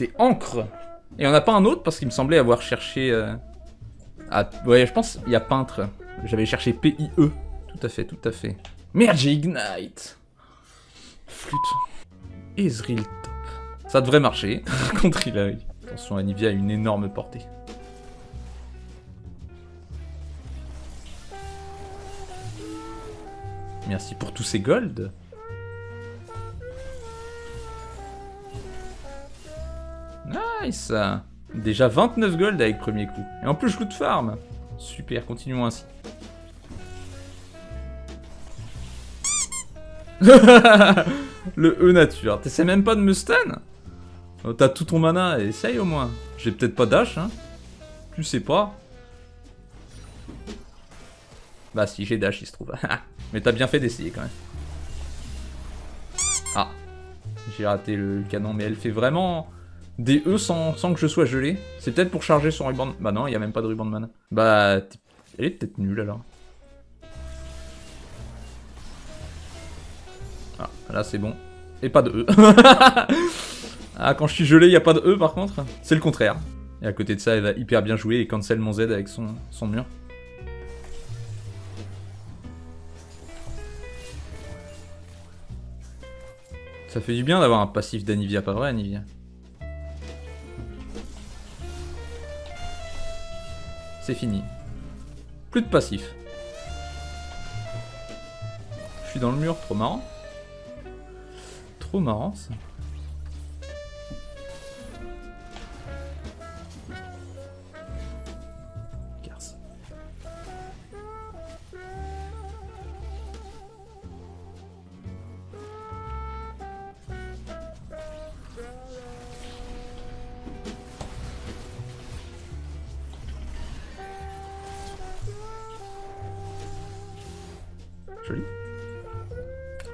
C'est Encre. Et on n'a pas un autre parce qu'il me semblait avoir cherché... Ouais, je pense il y a Peintre. J'avais cherché PIE. Tout à fait, tout à fait. Merde, j'ai Ignite. Flûte. Ezreal top. Ça devrait marcher contre Illaoi. Attention, Anivia a une énorme portée. Merci pour tous ces golds. Nice. Déjà 29 gold avec premier coup. Et en plus je loot farm. Super, continuons ainsi. Le E nature. T'essaies même pas de me stun? T'as tout ton mana, essaye au moins. J'ai peut-être pas dash, hein. Tu sais pas. Bah si, j'ai dash il se trouve. Mais t'as bien fait d'essayer quand même. Ah. J'ai raté le canon, mais elle fait vraiment... des E sans que je sois gelé. C'est peut-être pour charger son ruban de... Bah non, il n'y a même pas de ruban de mana. Bah, elle est peut-être nulle alors. Ah, là c'est bon. Et pas de E. Ah, quand je suis gelé, il n'y a pas de E par contre. C'est le contraire. Et à côté de ça, elle va hyper bien jouer et cancel mon Z avec son mur. Ça fait du bien d'avoir un passif d'Anivia, pas vrai Anivia? C'est fini. Plus de passif. Je suis dans le mur, trop marrant. Trop marrant ça. Garce. Joli.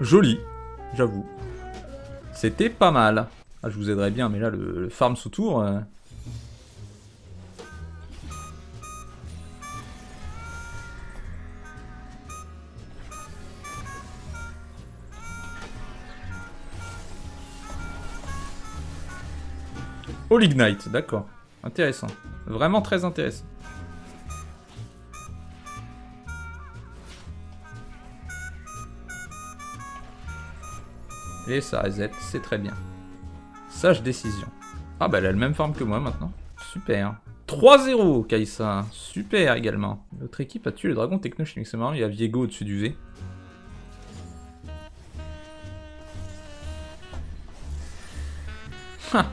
Joli, j'avoue. C'était pas mal. Ah, je vous aiderais bien, mais là, le farm sous tour... Oh, l'ignite, d'accord. Intéressant. Vraiment très intéressant. Et ça reset, c'est très bien. Sage décision. Ah bah elle a le même farm que moi maintenant. Super. 3-0 Kai'Sa. Super également. Notre équipe a tué le dragon technochimique. C'est marrant, il y a Viego au-dessus du V. Ha.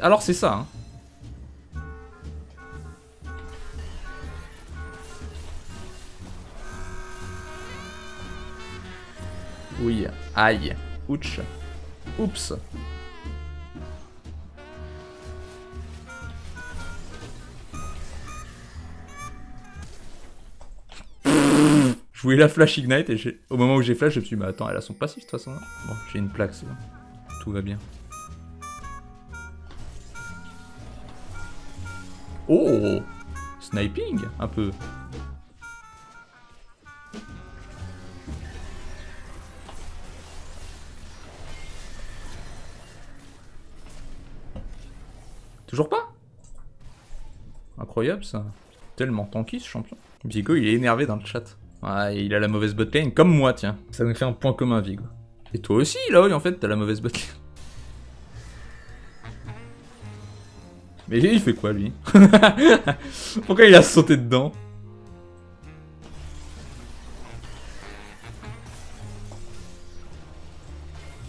Alors c'est ça. Hein. Oui, aïe, ouch, oups. Je voulais la flash ignite et au moment où j'ai flash, je me suis dit, mais attends, elle a son passif de toute façon. Hein. Bon, j'ai une plaque, c'est bon. Tout va bien. Oh, sniping, un peu. Toujours pas? Incroyable ça. Tellement tanky ce champion. Viego il est énervé dans le chat. Ouais, il a la mauvaise botlane comme moi tiens. Ça nous fait un point commun Viego. Et toi aussi là oui en fait t'as la mauvaise botlane. Mais il fait quoi lui? Pourquoi il a sauté dedans?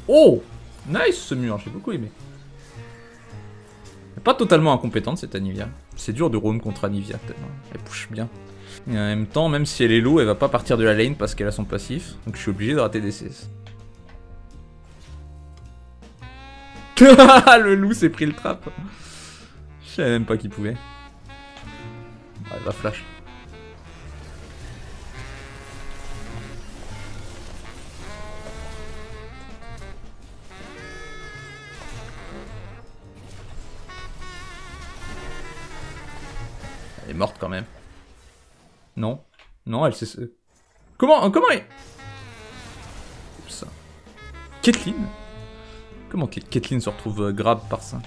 Oh! Nice ce mur, j'ai beaucoup aimé. Pas totalement incompétente cette Anivia. C'est dur de roam contre Anivia tellement elle push bien. Et en même temps, même si elle est low, elle va pas partir de la lane parce qu'elle a son passif. Donc je suis obligé de rater des CS. Le loup s'est pris le trap. Je savais même pas qu'il pouvait. Elle va flash. Morte quand même. Non. Non, elle sait... Comment elle... Oups. Caitlyn. Comment Caitlyn se retrouve grave par ça?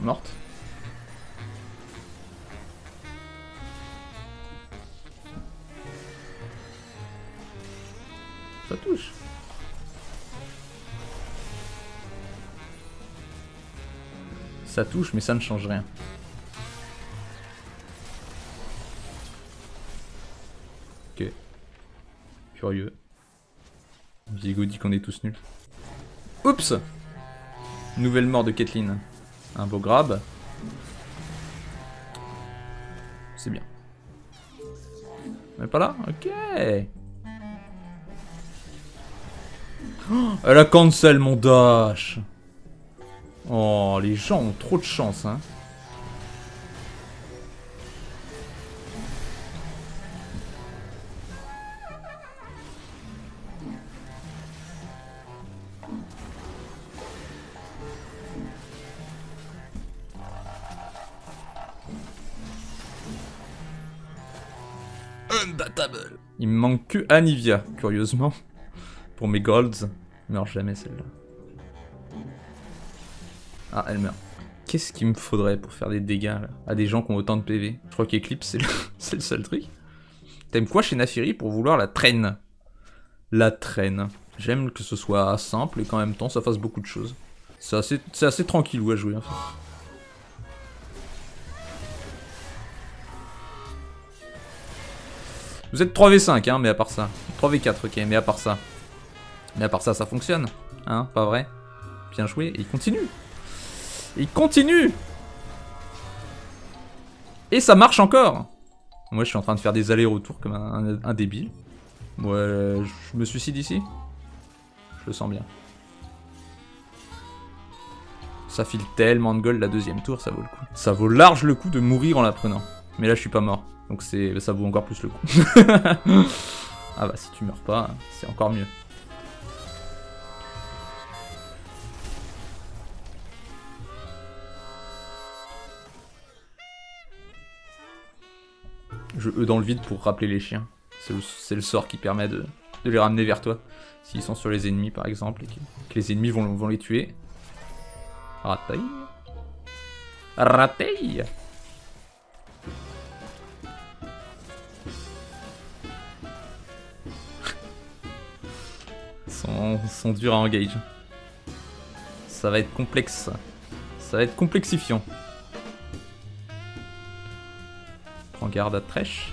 Morte. Ça touche. Ça touche, mais ça ne change rien. Ok. Curieux. Viego dit qu'on est tous nuls. Oups! Nouvelle mort de Caitlyn. Un beau grab. C'est bien. Mais pas là? Ok. Oh, elle a cancel mon dash. Oh, les gens ont trop de chance, hein. Il me manque que Anivia, curieusement, pour mes golds. Meurt jamais celle-là. Ah, elle meurt. Qu'est-ce qu'il me faudrait pour faire des dégâts là, à des gens qui ont autant de PV? Je crois qu'Eclipse, c'est le seul truc. T'aimes quoi chez Nafiri pour vouloir la traîne? La traîne. J'aime que ce soit simple et qu'en même temps ça fasse beaucoup de choses. C'est assez tranquille à jouer en fait. Vous êtes 3v5, hein, mais à part ça. 3v4, ok, mais à part ça. Mais à part ça, ça fonctionne. Hein, pas vrai? Bien joué, et il continue. Il continue. Et ça marche encore. Moi, je suis en train de faire des allers-retours comme un débile. Ouais, je me suicide ici. Je le sens bien. Ça file tellement de gold la deuxième tour, ça vaut le coup. Ça vaut large le coup de mourir en la prenant. Mais là, je suis pas mort. Donc ça vaut encore plus le coup. Ah bah si tu meurs pas, c'est encore mieux. Je E dans le vide pour rappeler les chiens. C'est le sort qui permet de les ramener vers toi. S'ils sont sur les ennemis par exemple, et que les ennemis vont les tuer. Rateille. Rateille. Sont durs à engage. Ça va être complexe. Ça va être complexifiant. Prends garde à Trèche.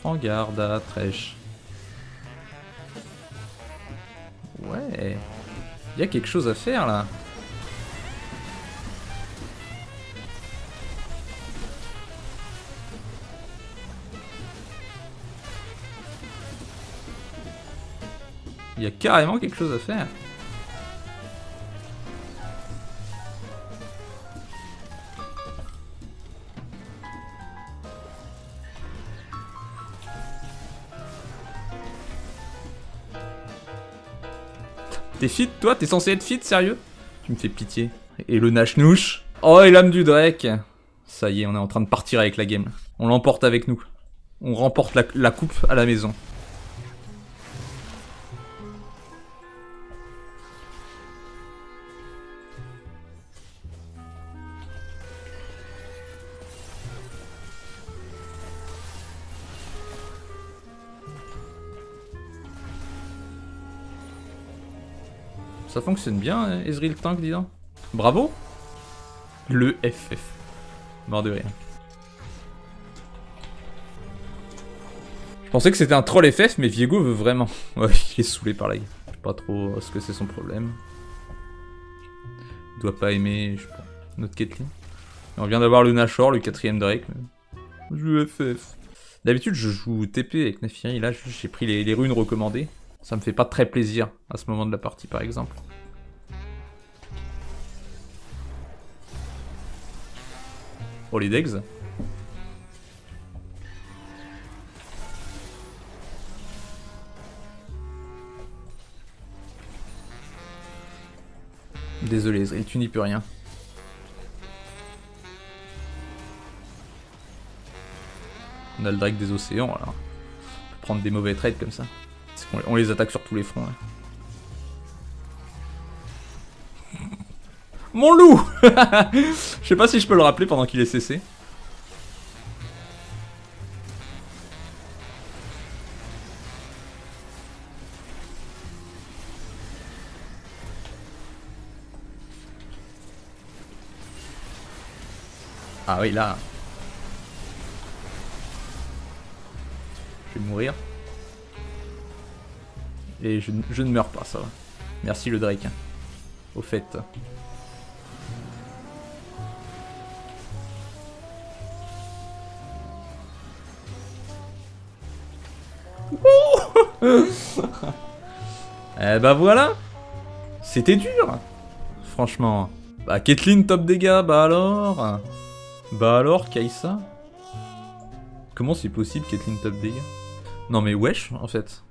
Prends garde à Trèche. Ouais. Il y a quelque chose à faire là. Il y a carrément quelque chose à faire. T'es fit, toi? T'es censé être fit, sérieux? Tu me fais pitié. Et le Nashnouche. Oh, et l'âme du Drake. Ça y est, on est en train de partir avec la game. On l'emporte avec nous. On remporte la coupe à la maison. Ça fonctionne bien, Ezreal Tank, dis donc. Bravo! Le FF. Mort de rire. Je pensais que c'était un troll FF, mais Viego veut vraiment. Ouais, il est saoulé par la game. Je sais pas trop ce que c'est son problème. Il doit pas aimer, je sais pas, notre Caitlyn. On vient d'avoir le Nashor, le 4ème Drake. Mais... Le FF. D'habitude, je joue TP avec Nafiri. Là, j'ai pris les runes recommandées. Ça me fait pas très plaisir à ce moment de la partie par exemple. Oh les decks. Désolé, tu n'y peux rien. On a le drake des océans, alors. On peut prendre des mauvais trades comme ça. On les attaque sur tous les fronts. Là. Mon loup. Je sais pas si je peux le rappeler pendant qu'il est cessé. Ah oui, là. Je vais mourir. Et je ne meurs pas, ça va. Merci le Drake. Au fait. Eh bah voilà. C'était dur. Franchement. Bah Caitlyn top dégâts, bah alors. Bah alors, Kai'Sa. Comment c'est possible, Caitlyn top dégâts? Non mais wesh, en fait.